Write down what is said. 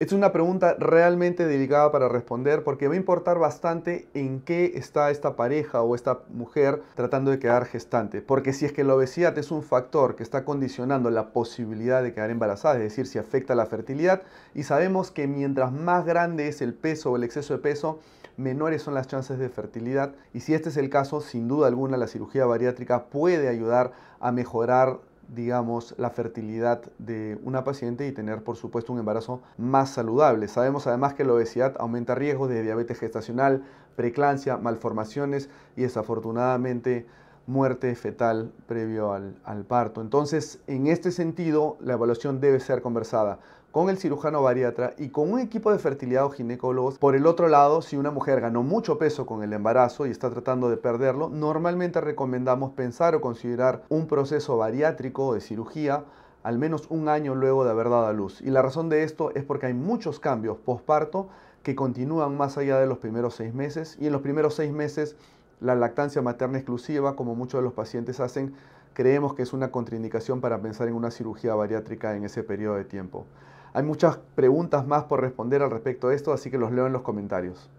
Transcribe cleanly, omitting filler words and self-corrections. Es una pregunta realmente delicada para responder porque va a importar bastante en qué está esta pareja o esta mujer tratando de quedar gestante. Porque si es que la obesidad es un factor que está condicionando la posibilidad de quedar embarazada, es decir, si afecta la fertilidad, y sabemos que mientras más grande es el peso o el exceso de peso, menores son las chances de fertilidad. Y si este es el caso, sin duda alguna la cirugía bariátrica puede ayudar a mejorar, digamos, la fertilidad de una paciente y tener, por supuesto, un embarazo más saludable. Sabemos además que la obesidad aumenta riesgos de diabetes gestacional, preeclampsia, malformaciones y, desafortunadamente, muerte fetal previo al parto. Entonces, en este sentido, la evaluación debe ser conversada con el cirujano bariatra y con un equipo de fertilidad o ginecólogos. Por el otro lado, si una mujer ganó mucho peso con el embarazo y está tratando de perderlo, normalmente recomendamos pensar o considerar un proceso bariátrico de cirugía al menos un año luego de haber dado a luz. Y la razón de esto es porque hay muchos cambios posparto que continúan más allá de los primeros 6 meses, y en los primeros 6 meses la lactancia materna exclusiva, como muchos de los pacientes hacen, creemos que es una contraindicación para pensar en una cirugía bariátrica en ese periodo de tiempo. Hay muchas preguntas más por responder al respecto de esto, así que los leo en los comentarios.